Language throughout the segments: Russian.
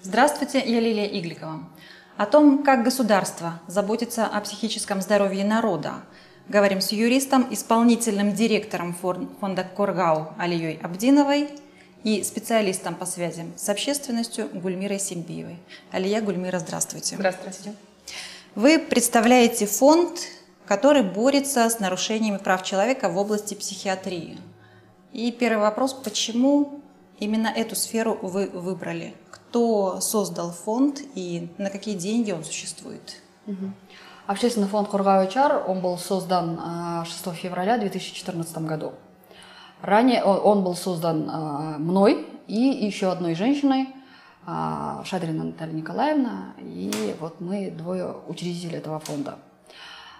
Здравствуйте, я Лилия Игликова. О том, как государство заботится о психическом здоровье народа, говорим с юристом, исполнительным директором фонда Коргау Алией Абдиновой и специалистом по связям с общественностью Гульмирой Сембиевой. Алия, Гульмира, здравствуйте. Здравствуйте. Вы представляете фонд, который борется с нарушениями прав человека в области психиатрии. И первый вопрос, почему именно эту сферу вы выбрали? Кто создал фонд и на какие деньги он существует? Общественный фонд Коргау HR, он был создан 6 февраля 2014 году. Ранее он был создан мной и еще одной женщиной, Шадрина Наталья Николаевна, и вот мы двое учредители этого фонда.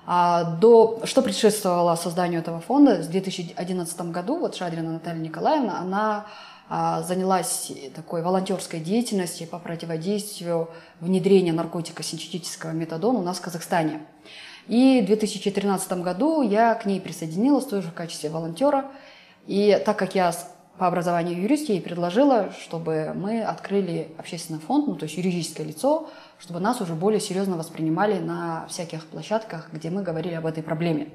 Что предшествовало созданию этого фонда, в 2011 году вот Шадрина Наталья Николаевна, она занялась такой волонтерской деятельностью по противодействию внедрению наркотика синтетического метадона у нас в Казахстане. И в 2013 году я к ней присоединилась тоже в качестве волонтера. И так как я по образованию юрист, я ей предложила, чтобы мы открыли общественный фонд, ну, то есть юридическое лицо, чтобы нас уже более серьезно воспринимали на всяких площадках, где мы говорили об этой проблеме.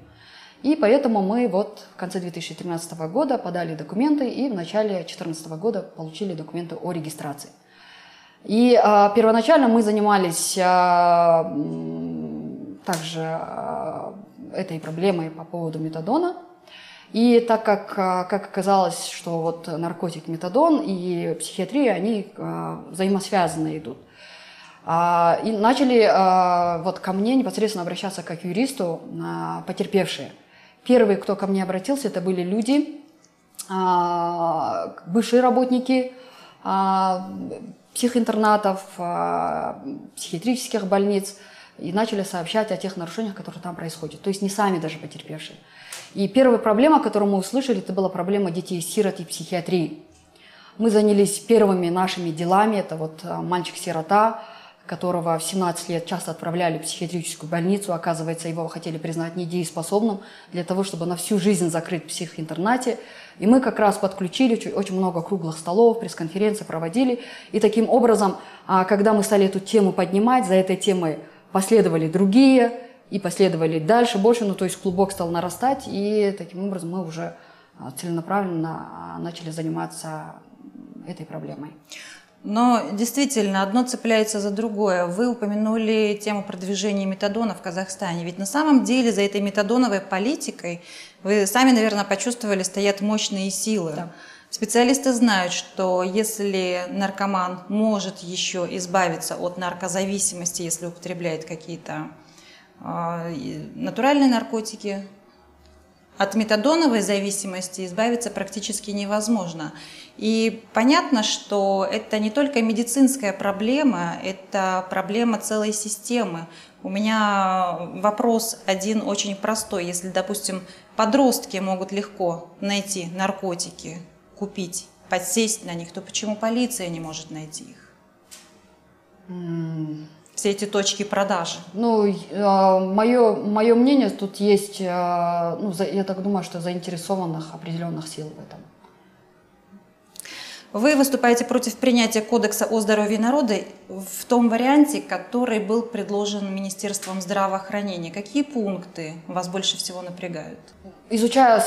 И поэтому мы вот в конце 2013 года подали документы и в начале 2014 года получили документы о регистрации. И первоначально мы занимались также этой проблемой по поводу метадона. И так как оказалось, что вот наркотик метадон и психиатрия, они взаимосвязаны идут. И начали вот ко мне непосредственно обращаться как к юристу потерпевшие. Первые, кто ко мне обратился, это были люди, бывшие работники психинтернатов, психиатрических больниц, и начали сообщать о тех нарушениях, которые там происходят. То есть не сами даже потерпевшие. И первая проблема, которую мы услышали, это была проблема детей-сирот и психиатрии. Мы занялись первыми нашими делами. Это вот мальчик-сирота, которого в 17 лет часто отправляли в психиатрическую больницу. Оказывается, его хотели признать недееспособным для того, чтобы на всю жизнь закрыть в психинтернате. И мы как раз подключили очень много круглых столов, пресс-конференции проводили. И таким образом, когда мы стали эту тему поднимать, за этой темой последовали другие и последовали дальше, больше, ну то есть клубок стал нарастать, и таким образом мы уже целенаправленно начали заниматься этой проблемой. Но действительно, одно цепляется за другое. Вы упомянули тему продвижения метадона в Казахстане, ведь на самом деле за этой метадоновой политикой, вы сами, наверное, почувствовали, стоят мощные силы. Да. Специалисты знают, что если наркоман может еще избавиться от наркозависимости, если употребляет какие-то натуральные наркотики, от метадоновой зависимости избавиться практически невозможно. И понятно, что это не только медицинская проблема, это проблема целой системы. У меня вопрос один очень простой. Если, допустим, подростки могут легко найти наркотики, купить, подсесть на них, то почему полиция не может найти их? Все эти точки продажи. Ну, мое мнение, тут есть, ну, я так думаю, что заинтересованных определенных сил в этом. Вы выступаете против принятия Кодекса о здоровье народа в том варианте, который был предложен Министерством здравоохранения. Какие пункты вас больше всего напрягают? Изучая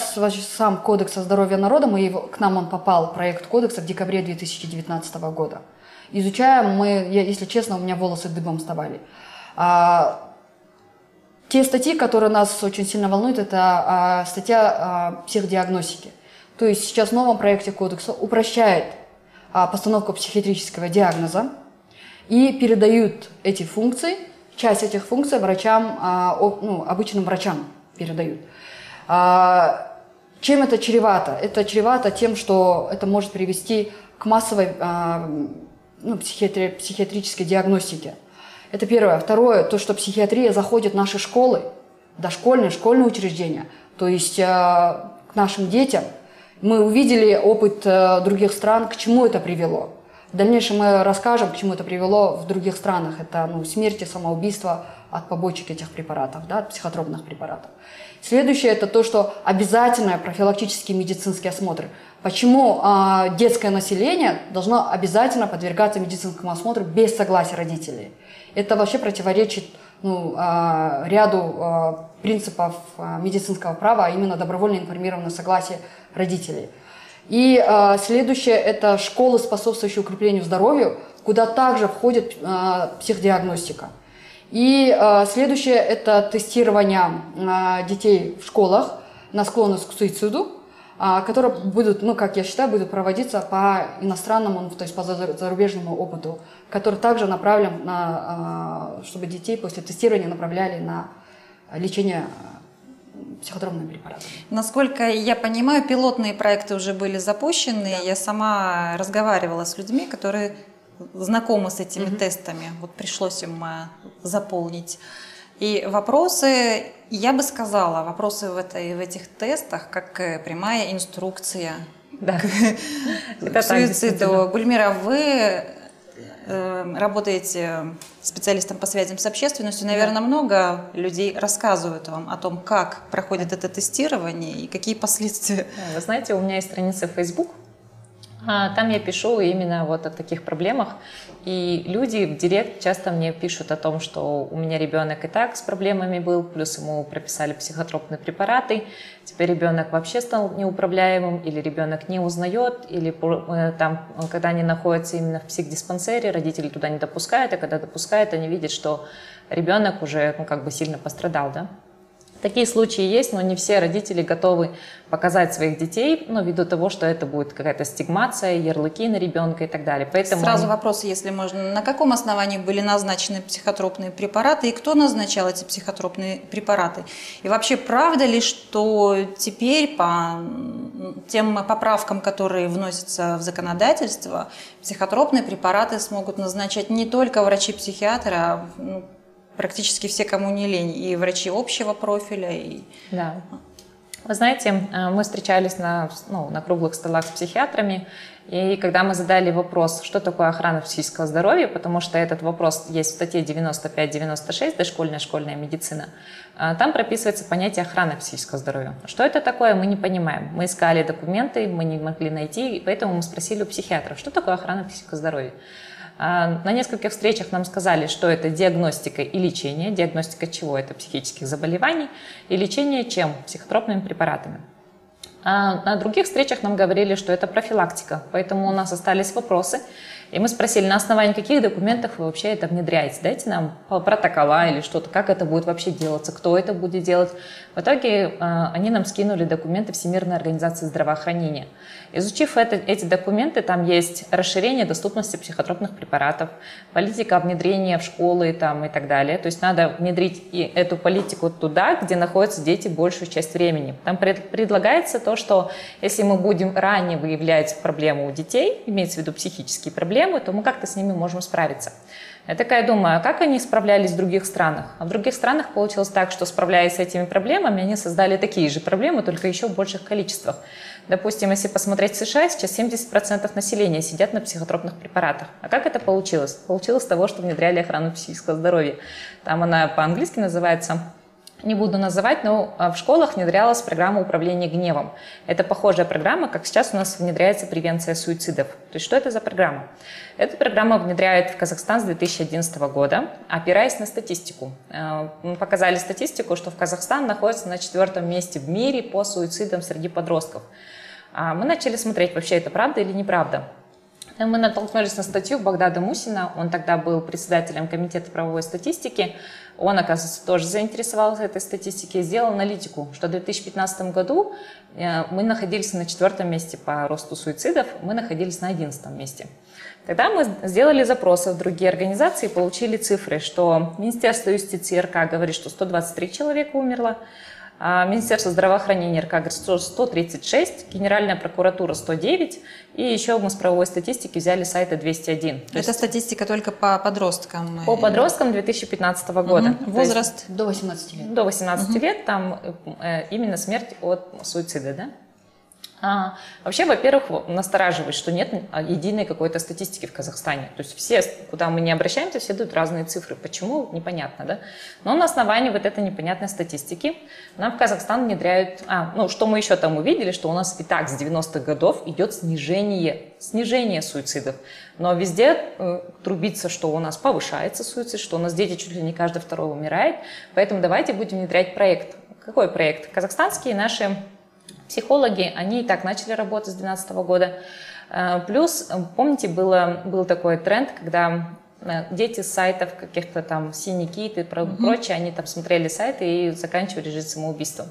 сам Кодекс о здоровье народа, к нам он попал, проект Кодекса, в декабре 2019 года. Изучая, если честно, у меня волосы дыбом вставали. Те статьи, которые нас очень сильно волнуют, это статья психдиагностики. То есть сейчас в новом проекте кодекса упрощает постановку психиатрического диагноза и передают эти функции, часть этих функций врачам, ну, обычным врачам передают. Чем это чревато? Это чревато тем, что это может привести к массовой психиатрической диагностике. Это первое. Второе, то, что психиатрия заходит в наши школы, дошкольные, школьные учреждения, то есть к нашим детям. Мы увидели опыт других стран, к чему это привело. В дальнейшем мы расскажем, к чему это привело в других странах. Это, ну, смерти, самоубийства, от побочек этих препаратов, да, от психотропных препаратов. Следующее – это то, что обязательно профилактические медицинские осмотры. Почему детское население должно обязательно подвергаться медицинскому осмотру без согласия родителей? Это вообще противоречит ряду принципов медицинского права, а именно добровольно информированное согласие родителей. И следующее – это школы, способствующие укреплению здоровья, куда также входит психдиагностика. И следующее – это тестирование детей в школах на склонность к суициду, которые будут, как я считаю, будут проводиться по иностранному, то есть по зарубежному опыту, который также направлен на, чтобы детей после тестирования направляли на лечение психотропными препаратами. Насколько я понимаю, пилотные проекты уже были запущены. Да. Я сама разговаривала с людьми, которые знакомы с этими тестами. Вот пришлось им заполнить. И вопросы, я бы сказала, вопросы в этих тестах, как прямая инструкция к суициду. Гульмира, вы работаете специалистом по связям с общественностью, наверное, много людей рассказывают вам о том, как проходит это тестирование и какие последствия. Вы знаете, у меня есть страница в Facebook, там я пишу именно вот о таких проблемах, и люди в директ часто мне пишут о том, что у меня ребенок и так с проблемами был, плюс ему прописали психотропные препараты, теперь ребенок вообще стал неуправляемым, или ребенок не узнает, или там, когда они находятся именно в психдиспансере, родители туда не допускают, а когда допускают, они видят, что ребенок уже сильно пострадал, да? Такие случаи есть, но не все родители готовы показать своих детей, ввиду того, что это будет какая-то стигмация, ярлыки на ребенка и так далее. Поэтому сразу вопрос, если можно. На каком основании были назначены психотропные препараты и кто назначал эти психотропные препараты? И вообще, правда ли, что теперь по тем поправкам, которые вносятся в законодательство, психотропные препараты смогут назначать не только врачи-психиатры, а практически все, кому не лень, и врачи общего профиля. Да. Вы знаете, мы встречались на круглых столах с психиатрами, и когда мы задали вопрос, что такое охрана психического здоровья, потому что этот вопрос есть в статье 95-96 «Дошкольная школьная медицина», там прописывается понятие охраны психического здоровья. Что это такое, мы не понимаем. Мы искали документы, мы не могли найти, и поэтому мы спросили у психиатров, что такое охрана психического здоровья. На нескольких встречах нам сказали, что это диагностика и лечение. Диагностика чего? Это психических заболеваний. И лечение чем? Психотропными препаратами. А на других встречах нам говорили, что это профилактика. Поэтому у нас остались вопросы. И мы спросили, на основании каких документов вы вообще это внедряете? Дайте нам протокола или что-то, как это будет вообще делаться, кто это будет делать. В итоге они нам скинули документы Всемирной организации здравоохранения. Изучив эти документы, там есть расширение доступности психотропных препаратов, политика внедрения в школы и так далее. То есть надо внедрить и эту политику туда, где находятся дети большую часть времени. Там предлагается то, что если мы будем ранее выявлять проблему у детей, имеется в виду психические проблемы, то мы как-то с ними можем справиться. Я такая думаю, как они справлялись в других странах? А в других странах получилось так, что, справляясь с этими проблемами, они создали такие же проблемы, только еще в больших количествах. Допустим, если посмотреть в США, сейчас 70% населения сидят на психотропных препаратах. А как это получилось? Получилось того, что внедряли охрану психического здоровья. Там она по-английски называется, не буду называть, но в школах внедрялась программа управления гневом. Это похожая программа, как сейчас у нас внедряется превенция суицидов. То есть что это за программа? Эту программу внедряют в Казахстан с 2011 года, опираясь на статистику. Мы показали статистику, что в Казахстан находится на 4-м месте в мире по суицидам среди подростков. Мы начали смотреть, вообще это правда или неправда. Мы натолкнулись на статью Богдада Мусина, он тогда был председателем комитета правовой статистики, он, оказывается, тоже заинтересовался этой статистикой, сделал аналитику, что в 2015 году мы находились на 4-м месте по росту суицидов, мы находились на 11-м месте. Тогда мы сделали запросы в другие организации и получили цифры, что Министерство юстиции РК говорит, что 123 человека умерло, Министерство здравоохранения РК говорит, что 136, Генеральная прокуратура 109, и еще мы с правовой статистики взяли сайта 201. Это статистика только по подросткам? По подросткам 2015 года. Возраст? До 18 лет. До 18 лет, там именно смерть от суицида, да? Вообще, во-первых, настораживает, что нет единой какой-то статистики в Казахстане. То есть все, куда мы не обращаемся, все дают разные цифры. Почему? Непонятно, да? Но на основании вот этой непонятной статистики нам в Казахстан внедряют... что мы еще там увидели, что у нас и так с 90-х годов идет снижение суицидов. Но везде трубится, что у нас повышается суицид, что у нас дети чуть ли не каждый второй умирает. Поэтому давайте будем внедрять проект. Какой проект? Казахстанские наши... психологи, они и так начали работать с 2012 года. Плюс, помните, был такой тренд, когда дети с сайтов каких-то там Синикит и прочее, они там смотрели сайты и заканчивали жизнь самоубийством.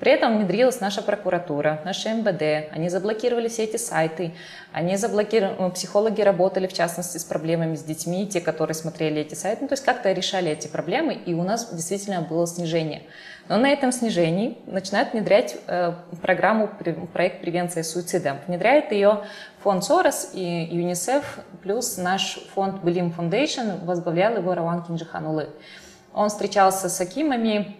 При этом внедрилась наша прокуратура, наша МВД, они заблокировали все эти сайты, психологи работали, в частности, с проблемами с детьми, те, которые смотрели эти сайты, то есть как-то решали эти проблемы, и у нас действительно было снижение. Но на этом снижении начинают внедрять программу «Проект превенции суицида». Внедряет ее фонд Сорос и ЮНИСЕФ, плюс наш фонд Blim Foundation, возглавлял его Раван Кинжиханулы. Он встречался с акимами,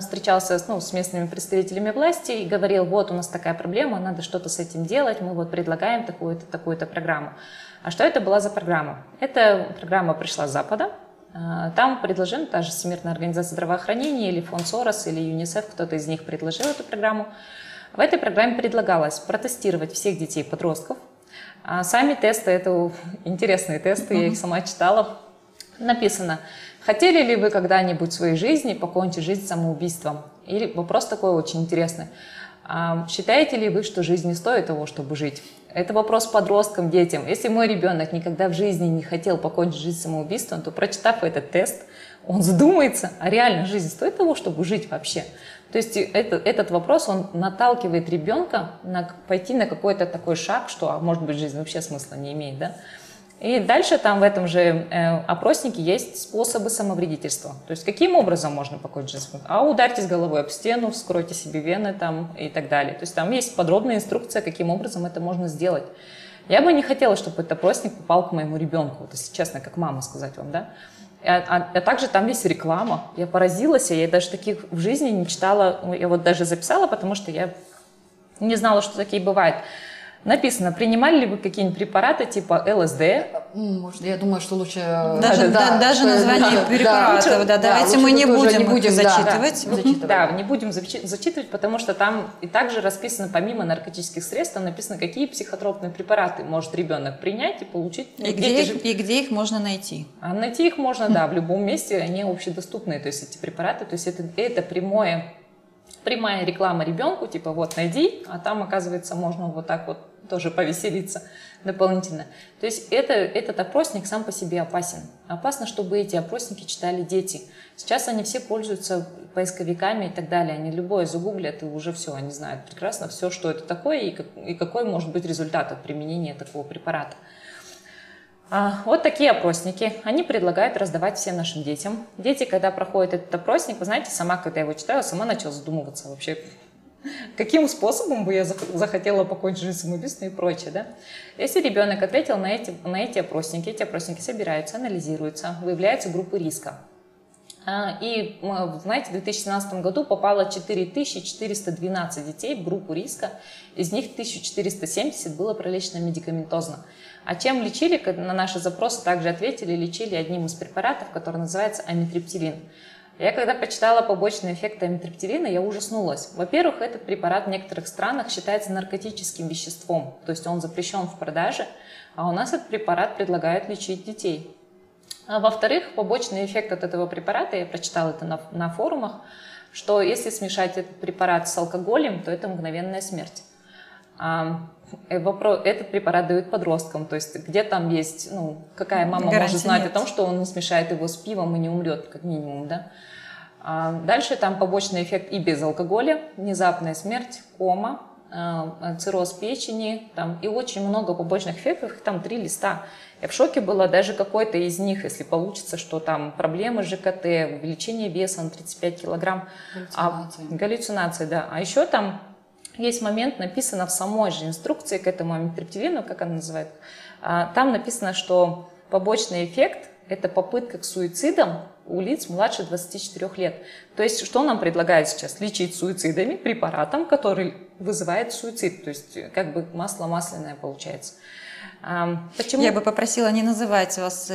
встречался с местными представителями власти и говорил: вот у нас такая проблема, надо что-то с этим делать, мы вот предлагаем такую-то, такую-то программу. А что это была за программа? Эта программа пришла с Запада. Там предложена та же Всемирная организация здравоохранения или фонд Сорос, или ЮНИСЕФ, кто-то из них предложил эту программу. В этой программе предлагалось протестировать всех детей и подростков. Сами тесты, это интересные тесты, я их сама читала. Написано: хотели ли вы когда-нибудь в своей жизни покончить жизнь самоубийством? Или вопрос такой очень интересный. Считаете ли вы, что жизнь не стоит того, чтобы жить? Это вопрос подросткам, детям. Если мой ребенок никогда в жизни не хотел покончить жизнь самоубийством, то, прочитав этот тест, он задумается, а реально жизнь стоит того, чтобы жить вообще? То есть этот вопрос, он наталкивает ребенка пойти на какой-то такой шаг, что, может быть, жизнь вообще смысла не имеет, да? И дальше там в этом же опроснике есть способы самовредительства. То есть каким образом можно покончить жизнь? Ударьтесь головой об стену, вскройте себе вены там, и так далее. То есть там есть подробная инструкция, каким образом это можно сделать. Я бы не хотела, чтобы этот опросник попал к моему ребенку, вот, если честно, как мама сказать вам, да? А также там есть реклама. Я поразилась, я даже таких в жизни не читала. Я вот даже записала, потому что я не знала, что такие бывают. Написано: принимали ли вы какие-нибудь препараты типа ЛСД? Может, я думаю, что лучше... Даже название препаратов. Давайте мы не будем зачитывать. Да, не будем зачитывать, потому что там и также расписано, помимо наркотических средств, там написано, какие психотропные препараты может ребенок принять и получить. И где их можно найти? Найти их можно, да, в любом месте. Они общедоступные, то есть эти препараты. То есть это прямая реклама ребенку, типа вот найди, а там, оказывается, можно вот так вот тоже повеселиться дополнительно. То есть этот опросник сам по себе опасен. Опасно, чтобы эти опросники читали дети. Сейчас они все пользуются поисковиками и так далее. Они любое загуглят, и уже все, они знают прекрасно все, что это такое и какой может быть результат от применения такого препарата. Вот такие опросники. Они предлагают раздавать всем нашим детям. Дети, когда проходят этот опросник, вы знаете, сама, когда я его читаю, сама начала задумываться вообще, каким способом бы я захотела покончить жизнь самоубийством и прочее, да? Если ребенок ответил на эти опросники, эти опросники собираются, анализируются, выявляются группы риска. И, знаете, в 2017 году попало 4412 детей в группу риска, из них 1470 было пролечено медикаментозно. А чем лечили? На наши запросы также ответили, лечили одним из препаратов, который называется амитриптилин. Я когда почитала побочные эффекты амитриптилина, я ужаснулась. Во-первых, этот препарат в некоторых странах считается наркотическим веществом, то есть он запрещен в продаже, а у нас этот препарат предлагают лечить детей. А во-вторых, побочный эффект от этого препарата, я прочитала это на форумах, что если смешать этот препарат с алкоголем, то это мгновенная смерть. Этот препарат дают подросткам, то есть где там есть, какая мама может знать о том, что он не смешает его с пивом и не умрет, как минимум, да? Дальше там побочный эффект и без алкоголя, внезапная смерть, кома, цирроз печени, там, и очень много побочных эффектов, их там 3 листа. Я в шоке была, даже какой-то из них, если получится, что там проблемы с ЖКТ, увеличение веса на 35 килограмм, галлюцинации, да. А еще там есть момент, написано в самой же инструкции к этому амитрептивену, как она называет, там написано, что побочный эффект – это попытка к суицидам у лиц младше 24 лет. То есть, что нам предлагают сейчас? Лечить суицидами, препаратом, который вызывает суицид, то есть как бы масло масляное получается. Почему? Я бы попросила не называть вас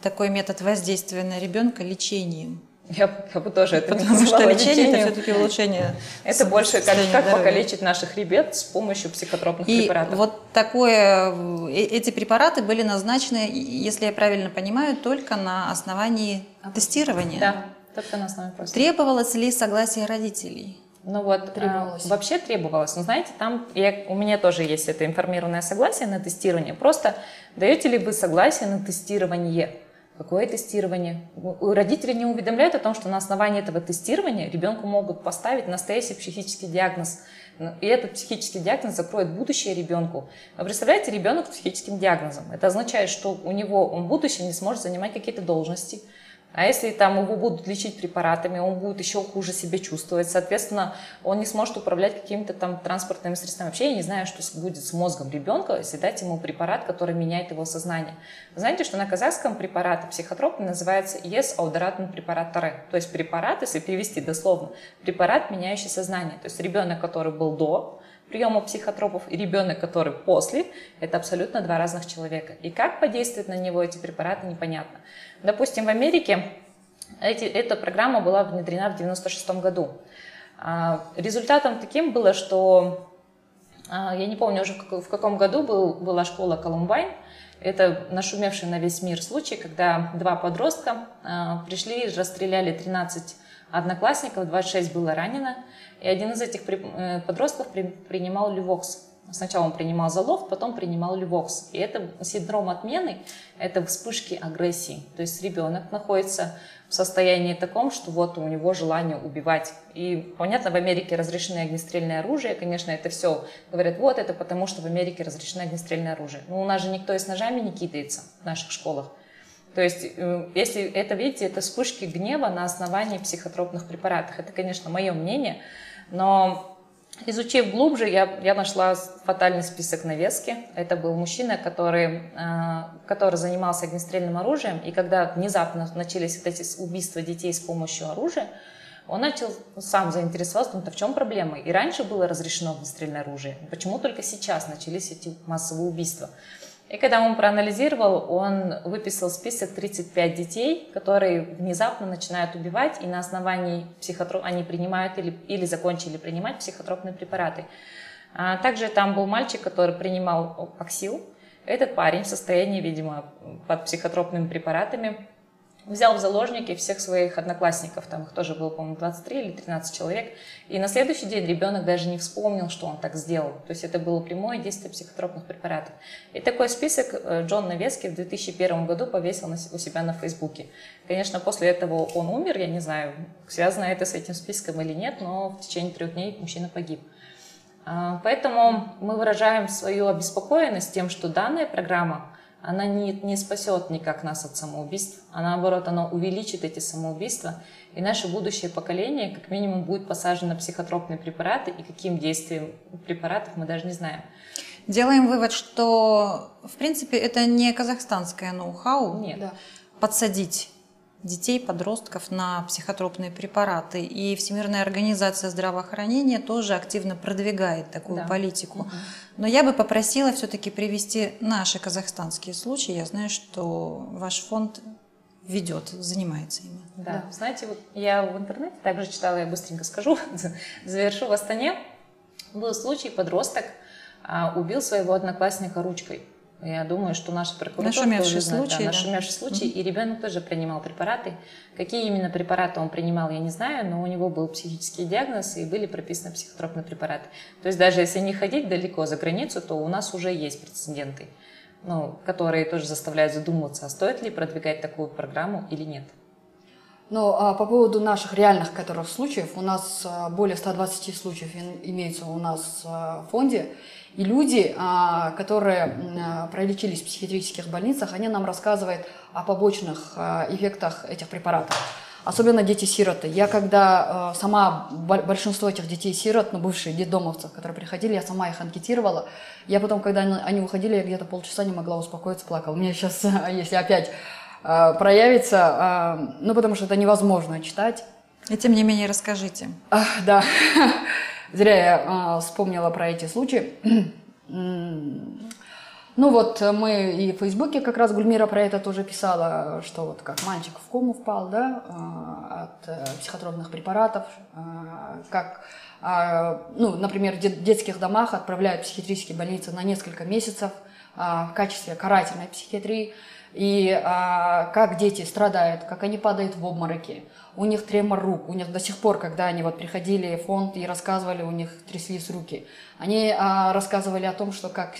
такой метод воздействия на ребенка лечением. Я бы тоже это не назвала. Потому что лечение – это все-таки улучшение. Это больше как покалечить наших ребят с помощью психотропных препаратов. И вот такое, эти препараты были назначены, если я правильно понимаю, только на основании тестирования. Да, только на основании просто. Требовалось ли согласие родителей? Ну вот, требовалось. Вообще требовалось. Но знаете, там у меня тоже есть это информированное согласие на тестирование. Просто даете ли вы согласие на тестирование? Какое тестирование? Родители не уведомляют о том, что на основании этого тестирования ребенку могут поставить настоящий психический диагноз. И этот психический диагноз закроет будущее ребенку. Вы представляете, ребенок с психическим диагнозом. Это означает, что у него он в будущем не сможет занимать какие-то должности. А если там его будут лечить препаратами, он будет еще хуже себя чувствовать. Соответственно, он не сможет управлять какими-то там транспортными средствами. Вообще я не знаю, что будет с мозгом ребенка, если дать ему препарат, который меняет его сознание. Вы знаете, что на казахском препарат психотропный называется ЕС-аудоратен препарат Таре. То есть препарат, если перевести дословно, препарат, меняющий сознание. То есть ребенок, который был до приема психотропов, и ребенок, который после, это абсолютно два разных человека. И как подействуют на него эти препараты, непонятно. Допустим, в Америке эта программа была внедрена в 1996 году. Результатом таким было, что, я не помню уже в каком году была школа Колумбайн. Это нашумевший на весь мир случай, когда два подростка пришли и расстреляли 13 одноклассников, 26 было ранено. И один из этих подростков принимал Лювокс. Сначала он принимал Золофт, потом принимал Лювокс. И это синдром отмены, это вспышки агрессии. То есть ребенок находится в состоянии таком, что вот у него желание убивать. И понятно, в Америке разрешены огнестрельное оружие. Конечно, это все говорят, вот это потому, что в Америке разрешено огнестрельное оружие. Но у нас же никто и с ножами не кидается в наших школах. То есть, если это, видите, это вспышки гнева на основании психотропных препаратов. Это, конечно, мое мнение, но изучив глубже, я нашла фатальный список Навески. Это был мужчина, который занимался огнестрельным оружием, и когда внезапно начались вот эти убийства детей с помощью оружия, он начал сам заинтересоваться, думал, в чем проблема. И раньше было разрешено огнестрельное оружие, почему только сейчас начались эти массовые убийства. И когда он проанализировал, он выписал список 35 детей, которые внезапно начинают убивать, и на основании они принимают или закончили принимать психотропные препараты. Также там был мальчик, который принимал аксил. Этот парень в состоянии, видимо, под психотропными препаратами взял в заложники всех своих одноклассников, там их тоже было, по-моему, 23 или 13 человек, и на следующий день ребенок даже не вспомнил, что он так сделал. То есть это было прямое действие психотропных препаратов. И такой список Джон Навески в 2001 году повесил у себя на Фейсбуке. Конечно, после этого он умер, я не знаю, связано это с этим списком или нет, но в течение 3 дней мужчина погиб. Поэтому мы выражаем свою обеспокоенность тем, что данная программа, она не спасет никак нас от самоубийств, а наоборот, она увеличит эти самоубийства, и наше будущее поколение как минимум будет посажено на психотропные препараты, и каким действием препаратов мы даже не знаем. Делаем вывод, что в принципе это не казахстанское ноу-хау. Нет. Да. Подсадить детей, подростков на психотропные препараты. И Всемирная организация здравоохранения тоже активно продвигает такую политику. Угу. Но я бы попросила все-таки привести наши казахстанские случаи. Я знаю, что ваш фонд ведет, занимается ими. Да, да. Знаете, вот я в интернете также читала, я быстренько скажу, завершу. В Астане был случай, подросток убил своего одноклассника ручкой. Я думаю, что наши прокуратуры тоже знают, да, нашумевший случай, и ребенок тоже принимал препараты. Какие именно препараты он принимал, я не знаю, но у него был психический диагноз и были прописаны психотропные препараты. То есть даже если не ходить далеко за границу, то у нас уже есть прецеденты, которые тоже заставляют задумываться, а стоит ли продвигать такую программу или нет. Но по поводу наших реальных случаев, у нас более 120 случаев имеется у нас в фонде. И люди, которые пролечились в психиатрических больницах, они нам рассказывают о побочных эффектах этих препаратов. Особенно дети-сироты. Я когда сама, большинство этих детей-сирот, бывшие детдомовцы, которые приходили, я сама их анкетировала. Я потом, когда они уходили, я где-то полчаса не могла успокоиться, плакала. У меня сейчас, если опять проявится, потому что это невозможно читать. И тем не менее расскажите. Да. Зря я вспомнила про эти случаи. Ну вот мы и в Фейсбуке как раз Гульмира про это тоже писала, что вот как мальчик в кому впал, да, от психотропных препаратов, как, ну, например, в детских домах отправляют в психиатрические больницы на несколько месяцев в качестве карательной психиатрии, и как дети страдают, как они падают в обмороки, у них тремор рук, у них до сих пор, когда они вот приходили в фонд и рассказывали, у них тряслись руки, они рассказывали о том, что как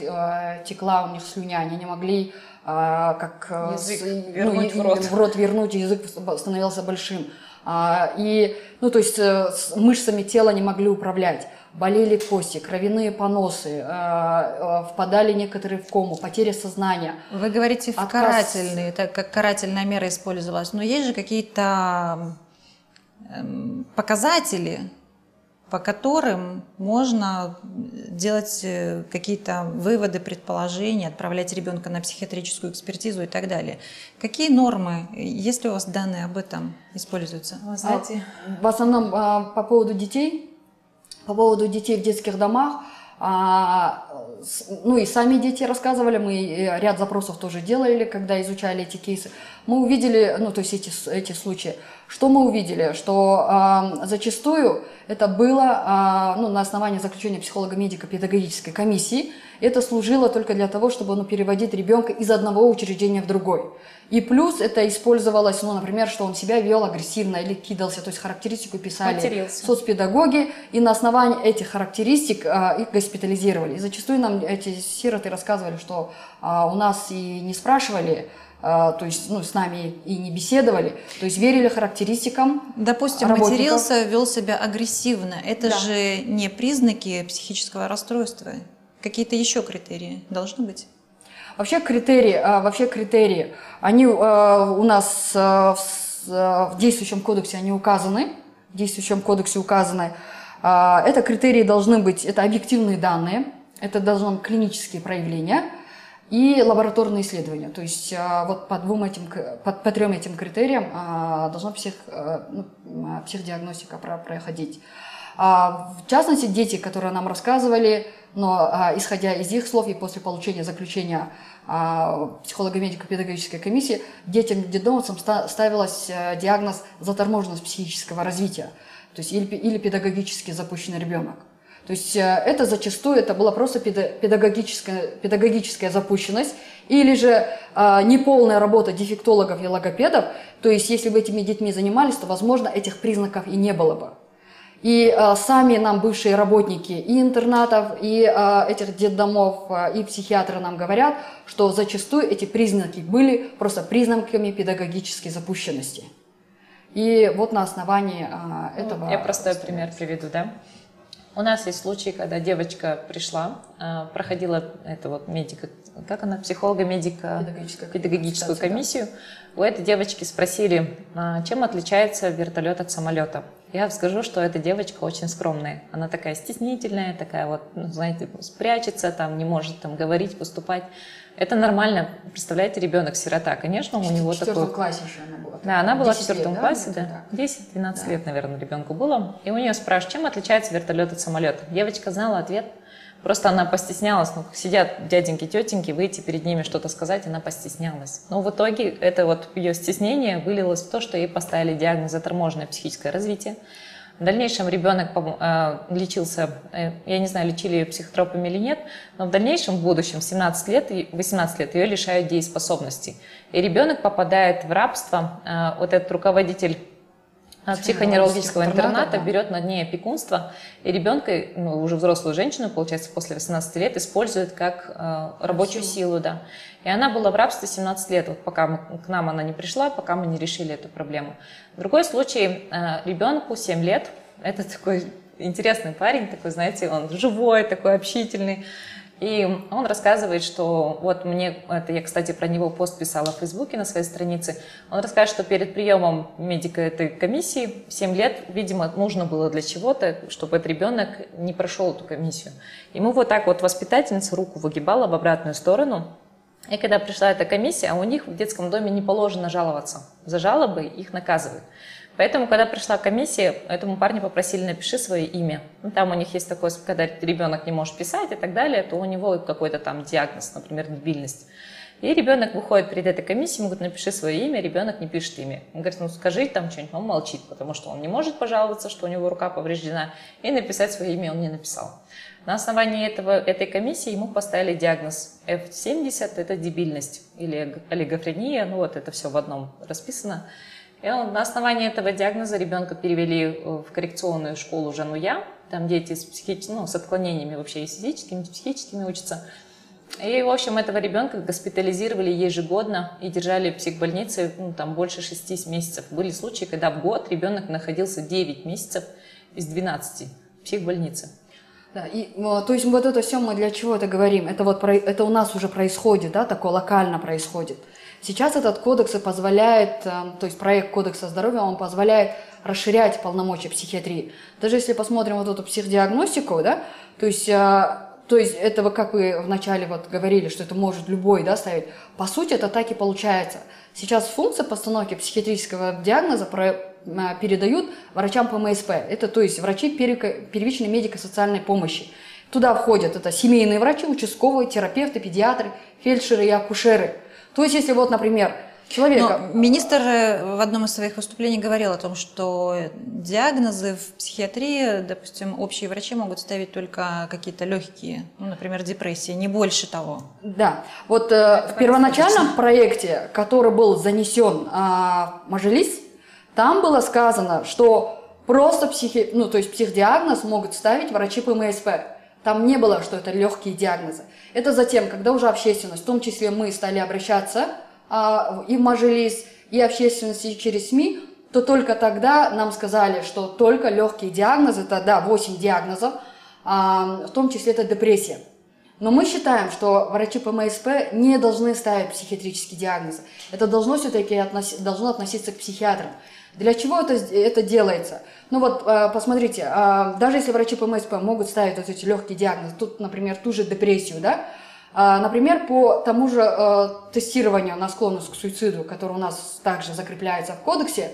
текла у них слюня, они не могли как язык вернуть в рот вернуть, язык становился большим, и, ну, то есть с мышцами тела не могли управлять. Болели кости, кровяные поносы, впадали некоторые в кому, потеря сознания. Вы говорите в карательные, так как карательная мера использовалась, но есть же какие-то показатели, по которым можно делать какие-то выводы, предположения, отправлять ребенка на психиатрическую экспертизу и так далее. Какие нормы, есть ли у вас данные об этом, используются? В основном по поводу детей. По поводу детей в детских домах, ну и сами дети рассказывали, мы ряд запросов тоже делали, когда изучали эти кейсы. Мы увидели, ну то есть эти случаи, что мы увидели, что зачастую это было ну, на основании заключения психолого-медико-педагогической комиссии, это служило только для того, чтобы ну, переводить ребенка из одного учреждения в другой. И плюс это использовалось, ну, например, что он себя вел агрессивно или кидался, то есть характеристику писали соцпедагоги, и на основании этих характеристик их госпитализировали. И зачастую нам эти сироты рассказывали, что у нас и не спрашивали, то есть ну, с нами и не беседовали, то есть верили характеристикам. Допустим, работников. Матерился, вел себя агрессивно. Это да. Же не признаки психического расстройства. Какие-то еще критерии должны быть? Вообще критерии, они у нас в действующем кодексе они указаны. В действующем кодексе указаны. Это критерии должны быть, это объективные данные, это должны быть клинические проявления и лабораторные исследования. То есть вот по трем этим критериям должна психдиагностика проходить. В частности, дети, которые нам рассказывали, но исходя из их слов и после получения заключения психолого-медико-педагогической комиссии, детям-детдомовцам ставилось диагноз заторможенность психического развития, то есть или педагогически запущенный ребенок. То есть это зачастую это была просто педагогическая запущенность или же неполная работа дефектологов и логопедов, то есть если бы этими детьми занимались, то, возможно, этих признаков и не было бы. И сами нам бывшие работники и интернатов, и этих детдомов, и психиатры нам говорят, что зачастую эти признаки были просто признаками педагогической запущенности. И вот на основании этого... Я простой пример приведу, да? У нас есть случай, когда девочка пришла, проходила это вот медика, как она, психолого-медико-педагогическую комиссию. Да. У этой девочки спросили, чем отличается вертолет от самолета. Я скажу, что эта девочка очень скромная. Она такая стеснительная, такая вот, ну, знаете, спрячется, там, не может там, говорить, поступать. Это нормально. Представляете, ребенок-сирота, конечно, у него такой... В четвертом классе еще она была. Да, она была в четвертом классе, да. 10-12 лет, наверное, ребенку было. И у нее спрашивают, чем отличается вертолет от самолета. Девочка знала ответ. Просто она постеснялась, ну, сидят дяденьки, тетеньки, выйти перед ними что-то сказать, она постеснялась. Но в итоге это вот ее стеснение вылилось в то, что ей поставили диагноз заторможенное психическое развитие. В дальнейшем ребенок лечился, я не знаю, лечили ее психотропами или нет, но в дальнейшем, в будущем, в 17 лет и 18 лет ее лишают дееспособности. И ребенок попадает в рабство, вот этот руководитель психоневрологического интерната берет над ней опекунство, и ребенка, ну, уже взрослую женщину, получается, после 18 лет использует как рабочую силу. Да. И она была в рабстве 17 лет, вот пока к нам она не пришла, пока мы не решили эту проблему. Другой случай, ребенку 7 лет, это такой интересный парень, такой, знаете, он живой, такой общительный. И он рассказывает, что вот мне, это я, кстати, про него пост писала в Фейсбуке на своей странице, он рассказывает, что перед приемом медика этой комиссии 7 лет, видимо, нужно было для чего-то, чтобы этот ребенок не прошел эту комиссию. Ему вот так вот воспитательница руку выгибала в обратную сторону. И когда пришла эта комиссия, а у них в детском доме не положено жаловаться. За жалобы их наказывают. Поэтому, когда пришла комиссия, этому парню попросили: напиши свое имя. Там у них есть такое, когда ребенок не может писать и так далее, то у него какой-то там диагноз, например, дебильность. И ребенок выходит перед этой комиссией, ему говорят: напиши свое имя, ребенок не пишет имя. Он говорит: ну скажи там что-нибудь, он молчит, потому что он не может пожаловаться, что у него рука повреждена, и написать свое имя он не написал. На основании этой комиссии ему поставили диагноз F70, это дебильность или олигофрения, ну вот это все в одном расписано. И на основании этого диагноза ребенка перевели в коррекционную школу «Жануя», там дети с отклонениями вообще и физическими, и психическими учатся. И, в общем, этого ребенка госпитализировали ежегодно и держали в психбольнице там больше 6 месяцев. Были случаи, когда в год ребенок находился 9 месяцев из 12 в психбольнице. Да, и, то есть вот это все мы для чего это говорим? Это, вот это у нас уже происходит, да, такое локально происходит. Сейчас этот кодекс и позволяет, то есть проект Кодекса здоровья, он позволяет расширять полномочия психиатрии. Даже если посмотрим вот эту психдиагностику, да, то есть этого, как вы вначале вот говорили, что это может любой, да, ставить, по сути это так и получается. Сейчас функция постановки психиатрического диагноза передают врачам ПМСП, это то есть врачи первичной медико-социальной помощи. Туда входят это семейные врачи, участковые, терапевты, педиатры, фельдшеры и акушеры. То есть если вот, например, человека… Но министр в одном из своих выступлений говорил о том, что диагнозы в психиатрии, допустим, общие врачи могут ставить только какие-то легкие, ну, например, депрессии, не больше того. Да, вот в первоначальном проекте, который был занесен в Мажилис, там было сказано, что просто психдиагноз могут ставить врачи ПМСП. Там не было, что это легкие диагнозы. Это затем, когда уже общественность, в том числе мы стали обращаться и в Мажилис, и общественность, и через СМИ, то только тогда нам сказали, что только легкие диагнозы, это, да, 8 диагнозов, в том числе это депрессия. Но мы считаем, что врачи ПМСП не должны ставить психиатрические диагнозы. Это должно все-таки относиться к психиатрам. Для чего это делается? Ну вот, посмотрите, даже если врачи ПМСП могут ставить вот эти легкие диагнозы, тут, например, ту же депрессию, да? Например, по тому же тестированию на склонность к суициду, которое у нас также закрепляется в кодексе,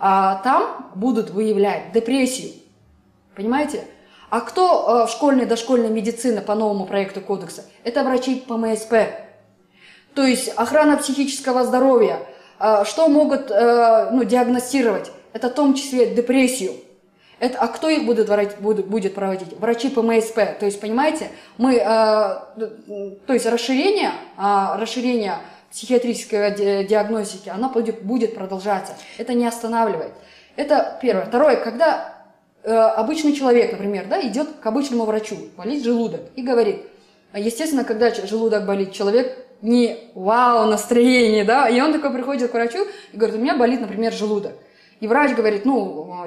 там будут выявлять депрессию, понимаете? А кто в школьной и дошкольной медицине по новому проекту кодекса? Это врачи ПМСП. То есть охрана психического здоровья. Что могут диагностировать? Это в том числе депрессию. Это, а кто их будет проводить? Врачи ПМСП. То есть, понимаете, расширение психиатрической диагностики, оно будет продолжаться. Это не останавливает. Это первое. Второе, когда обычный человек, например, да, идет к обычному врачу, болит желудок, и говорит, естественно, когда желудок болит, человек не вау настроение, да, и он такой приходит к врачу и говорит: у меня болит, например, желудок. И врач говорит: ну,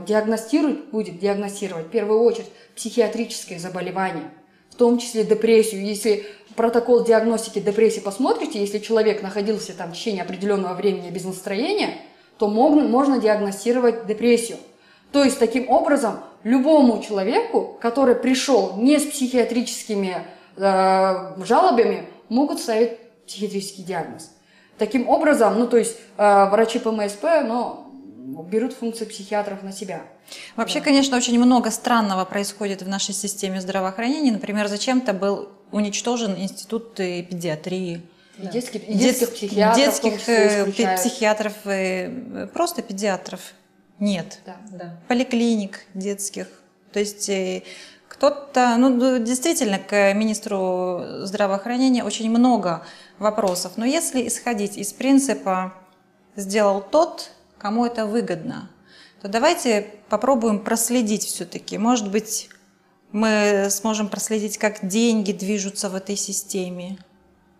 будет диагностировать в первую очередь психиатрическое заболевание, в том числе депрессию. Если протокол диагностики депрессии посмотрите, если человек находился там в течение определенного времени без настроения, то можно диагностировать депрессию. То есть таким образом любому человеку, который пришел не с психиатрическими жалобами, могут ставить психиатрический диагноз. Таким образом, врачи ПМСП, берут функции психиатров на себя. Вообще, да, конечно, очень много странного происходит в нашей системе здравоохранения. Например, зачем-то был уничтожен институт педиатрии. Да. Детских психиатров, просто педиатров нет. Да, да. Поликлиник детских. То есть кто-то, действительно, к министру здравоохранения очень много вопросов. Но если исходить из принципа «сделал тот, кому это выгодно», то давайте попробуем проследить все-таки. Может быть, мы сможем проследить, как деньги движутся в этой системе.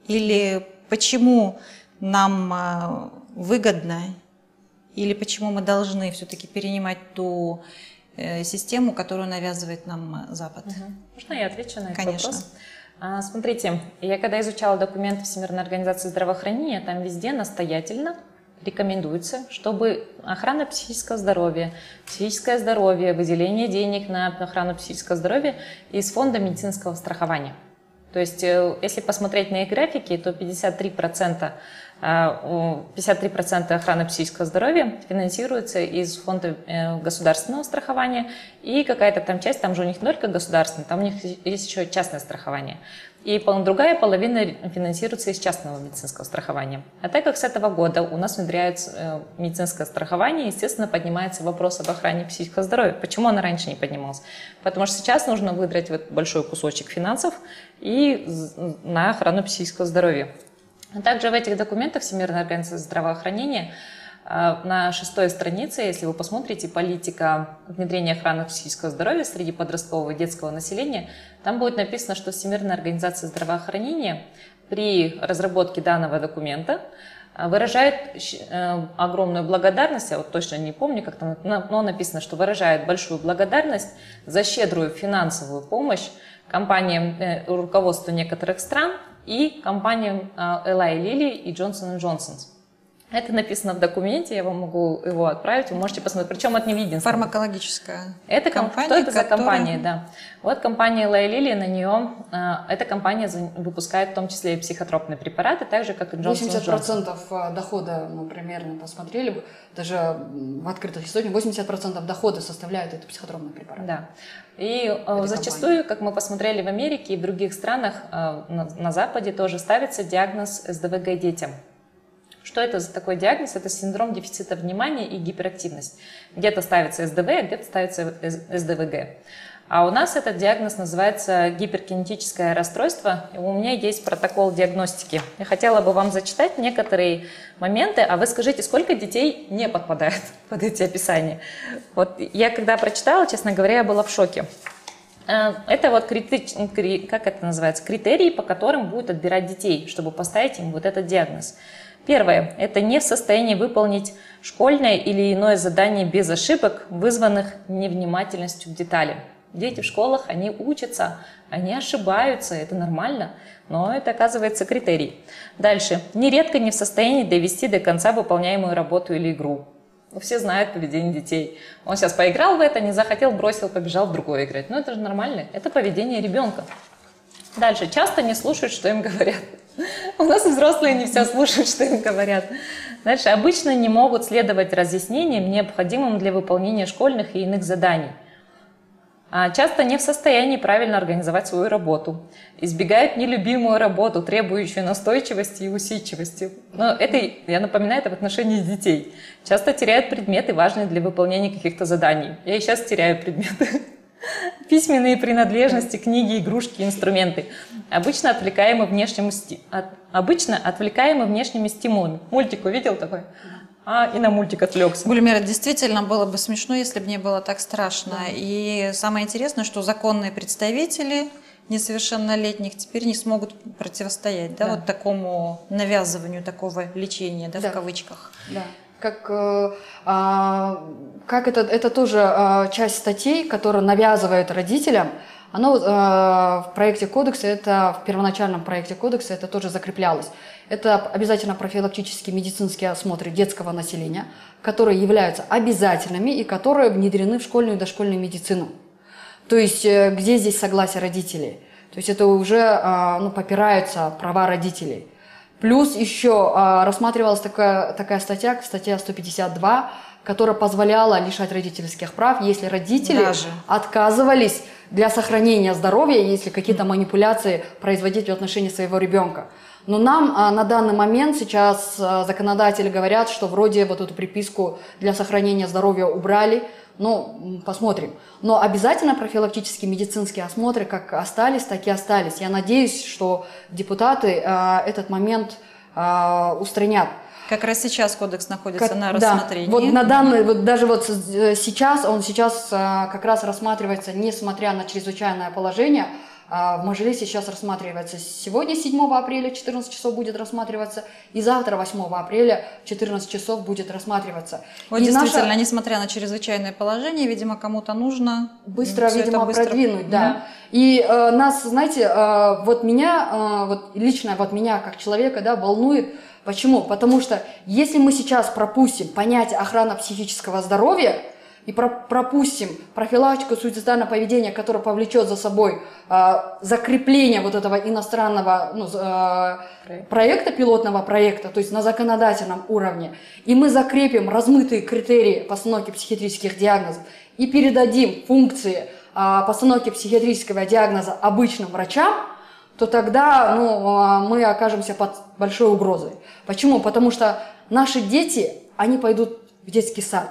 Или почему нам выгодно, или почему мы должны все-таки перенимать ту систему, которую навязывает нам Запад. Можно я отвечу на этот вопрос? Конечно. Смотрите, я когда изучала документы Всемирной организации здравоохранения, там везде настоятельно рекомендуется, чтобы охрана психического здоровья, психическое здоровье, выделение денег на охрану психического здоровья из фонда медицинского страхования. То есть, если посмотреть на их графики, то 53% 53% охраны психического здоровья финансируется из фонда государственного страхования, и какая-то там часть, там же у них не только государственное, там у них есть еще частное страхование. И другая половина финансируется из частного медицинского страхования. А так как с этого года у нас внедряется медицинское страхование, естественно, поднимается вопрос об охране психического здоровья. Почему она раньше не поднималась? Потому что сейчас нужно выдрать вот большой кусочек финансов и на охрану психического здоровья. А также в этих документах Всемирной организации здравоохранения на 6-й странице, если вы посмотрите, политика внедрения охраны психического здоровья среди подросткового и детского населения, там будет написано, что Всемирная организация здравоохранения при разработке данного документа выражает огромную благодарность, я вот точно не помню, как там, но написано, что выражает большую благодарность за щедрую финансовую помощь компаниям, руководству некоторых стран и компаниям Элай Лили и Джонсон и Джонсон. Это написано в документе, я вам могу его отправить, вы можете посмотреть. Причем это не виденство. Фармакологическая. Это компания, что это за компания, да. Вот компания Элай Лили, на нее эта компания выпускает в том числе и психотропные препараты, так же, как и Джонсон. 80% дохода, мы примерно посмотрели, даже в открытых источниках, 80% дохода составляют это психотропные препараты. Да. И это зачастую, компания, как мы посмотрели в Америке и в других странах, на Западе тоже ставится диагноз СДВГ детям. Что это за такой диагноз? Это синдром дефицита внимания и гиперактивность. Где-то ставится СДВ, а где-то ставится СДВГ. А у нас этот диагноз называется гиперкинетическое расстройство. И у меня есть протокол диагностики. Я хотела бы вам зачитать некоторые моменты, а вы скажите, сколько детей не подпадает под эти описания. Вот я когда прочитала, честно говоря, я была в шоке. Это вот как это называется? Критерии, по которым будут отбирать детей, чтобы поставить им вот этот диагноз. Первое – это не в состоянии выполнить школьное или иное задание без ошибок, вызванных невнимательностью к деталям. Дети в школах, они учатся, они ошибаются, это нормально, но это оказывается критерий. Дальше. Нередко не в состоянии довести до конца выполняемую работу или игру. Все знают поведение детей. Он сейчас поиграл в это, не захотел, бросил, побежал в другое играть. Ну это же нормально, это поведение ребенка. Дальше. Часто не слушают, что им говорят. У нас взрослые не все слушают, что им говорят. Дальше. Обычно не могут следовать разъяснениям, необходимым для выполнения школьных и иных заданий. Часто не в состоянии правильно организовать свою работу. Избегают нелюбимую работу, требующую настойчивости и усидчивости. Но это, я напоминаю, это в отношении детей. Часто теряют предметы, важные для выполнения каких-то заданий. Я и сейчас теряю предметы. Письменные принадлежности, книги, игрушки, инструменты. Обычно отвлекаемы внешними стимулами. Мультик увидел такой? А, и на мультик отвлекся. Гульмира, действительно было бы смешно, если бы не было так страшно. Да. И самое интересное, что законные представители несовершеннолетних теперь не смогут противостоять, да, да, вот такому навязыванию, такого лечения, да, да, в кавычках. Да. Как это тоже часть статей, которую навязывают родителям, оно в проекте кодекса, это в первоначальном проекте кодекса это тоже закреплялось. Это обязательно профилактические медицинские осмотры детского населения, которые являются обязательными и которые внедрены в школьную и дошкольную медицину. То есть где здесь согласие родителей? То есть это уже попираются права родителей. Плюс еще рассматривалась такая статья, статья 152, которая позволяла лишать родительских прав, если родители отказывались для сохранения здоровья, если какие-то манипуляции производить в отношении своего ребенка. Но нам на данный момент сейчас законодатели говорят, что вроде вот эту приписку для сохранения здоровья убрали. Ну, посмотрим. Но обязательно профилактические медицинские осмотры как остались, так и остались. Я надеюсь, что депутаты этот момент устранят. Как раз сейчас кодекс находится на рассмотрении. Да, вот на данный, вот даже вот сейчас, он сейчас как раз рассматривается, несмотря на чрезвычайное положение. В Мажилисе сейчас рассматривается сегодня, 7 апреля, 14 часов будет рассматриваться, и завтра, 8 апреля, 14 часов будет рассматриваться. Вот и действительно, несмотря на чрезвычайное положение, видимо, кому-то нужно быстро, видимо, продвинуть. Да. И нас, знаете, вот меня, лично вот меня как человека, да, волнует. Почему? Потому что если мы сейчас пропустим понятие охрана психического здоровья, и пропустим профилактику суицидального поведения, которое повлечет за собой закрепление вот этого иностранного проекта, пилотного проекта, то есть на законодательном уровне, и мы закрепим размытые критерии постановки психиатрических диагнозов и передадим функции постановки психиатрического диагноза обычным врачам, то тогда мы окажемся под большой угрозой. Почему? Потому что наши дети, они пойдут в детский сад,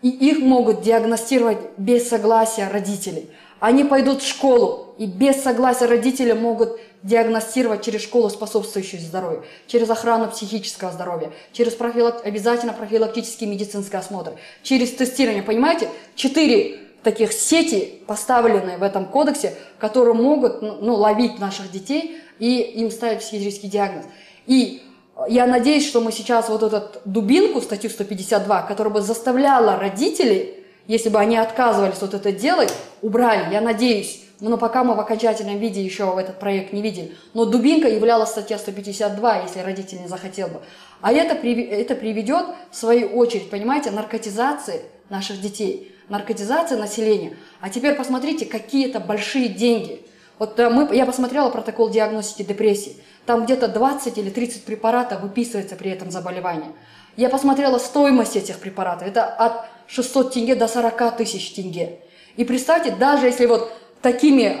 и их могут диагностировать без согласия родителей. Они пойдут в школу, и без согласия родителей могут диагностировать через школу способствующую здоровью, через охрану психического здоровья, через обязательно профилактический медицинский осмотр, через тестирование. Понимаете, 4 таких сети, поставленные в этом кодексе, которые могут ловить наших детей и им ставить психиатрический диагноз. И я надеюсь, что мы сейчас вот эту дубинку, статью 152, которая бы заставляла родителей, если бы они отказывались вот это делать, убрали. Я надеюсь, но пока мы в окончательном виде еще этот проект не видели. Но дубинка являлась статья 152, если родитель не захотел бы. А это приведет, в свою очередь, понимаете, наркотизации наших детей, наркотизации населения. А теперь посмотрите, какие это большие деньги. Вот я посмотрела протокол диагностики депрессии. Там где-то 20 или 30 препаратов выписывается при этом заболевании. Я посмотрела стоимость этих препаратов. Это от 600 тенге до 40 тысяч тенге. И представьте, даже если вот такими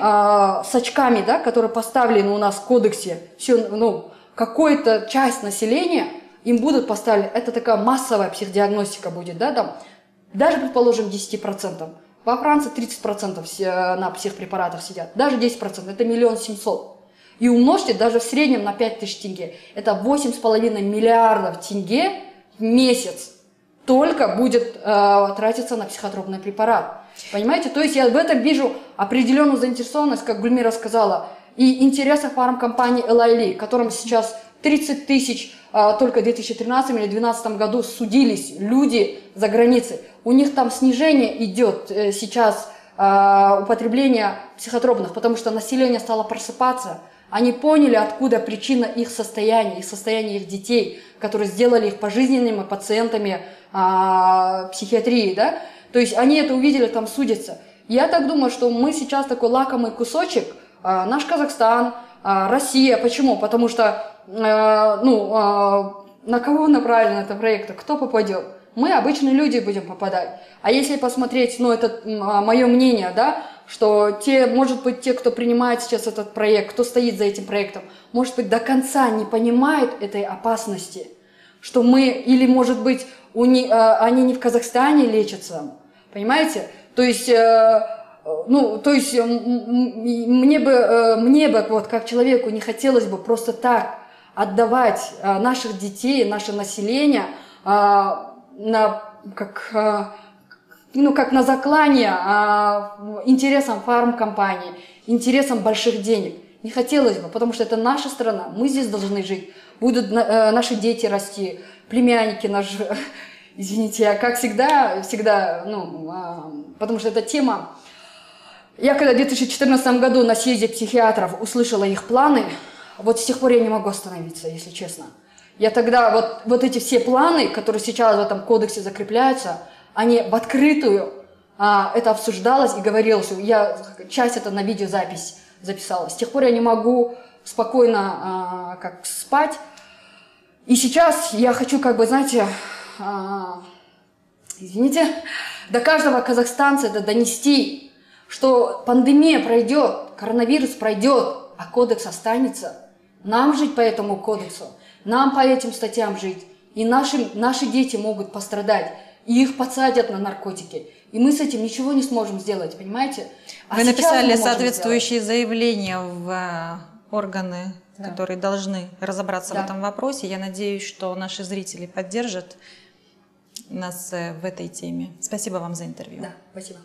сачками, да, которые поставлены у нас в кодексе, какую-то часть населения им будут поставлены. Это такая массовая психодиагностика будет, да, там, даже, предположим, 10%. Во Франции 30% на психпрепаратах сидят, даже 10%, это 1 700 000. И умножьте даже в среднем на 5000 тенге. Это 8,5 миллиардов тенге в месяц только будет тратиться на психотропный препарат. Понимаете, то есть я в этом вижу определенную заинтересованность, как Гульмира сказала, и интересы фармкомпании Элай Лили, которым сейчас 30 тысяч только в 2013 или 2012 году судились люди за границей. У них там снижение идет сейчас употребления психотропных, потому что население стало просыпаться. Они поняли, откуда причина их состояния их детей, которые сделали их пожизненными пациентами психиатрии. Да? То есть они это увидели, там судятся. Я так думаю, что мы сейчас такой лакомый кусочек, наш Казахстан, Россия. Почему? Потому что на кого направлен этот проект, кто попадет? Мы, обычные люди, будем попадать. А если посмотреть, это мое мнение, да, что может быть, те, кто принимает сейчас этот проект, кто стоит за этим проектом, может быть, до конца не понимают этой опасности, что мы, или, может быть, они не в Казахстане лечатся, понимаете? То есть, мне бы вот как человеку не хотелось бы просто так отдавать наших детей, наше население как на заклание интересам фармкомпаний, интересам больших денег. Не хотелось бы, потому что это наша страна, мы здесь должны жить, будут наши дети расти, племянники наши, извините, как всегда, потому что эта тема. Я когда в 2014 году на съезде психиатров услышала их планы, вот с тех пор я не могу остановиться, если честно. Я тогда, вот эти все планы, которые сейчас в этом кодексе закрепляются, они в открытую, это обсуждалось и говорилось, я часть это на видеозапись записала. С тех пор я не могу спокойно спать. И сейчас я хочу, до каждого казахстанца это донести, что пандемия пройдет, коронавирус пройдет, а кодекс останется. Нам жить по этому кодексу, нам по этим статьям жить. И наши дети могут пострадать, и их подсадят на наркотики. И мы с этим ничего не сможем сделать, понимаете? Вы написали соответствующие заявления в органы, да, которые должны разобраться, да, в этом вопросе. Я надеюсь, что наши зрители поддержат нас в этой теме. Спасибо вам за интервью. Да, спасибо.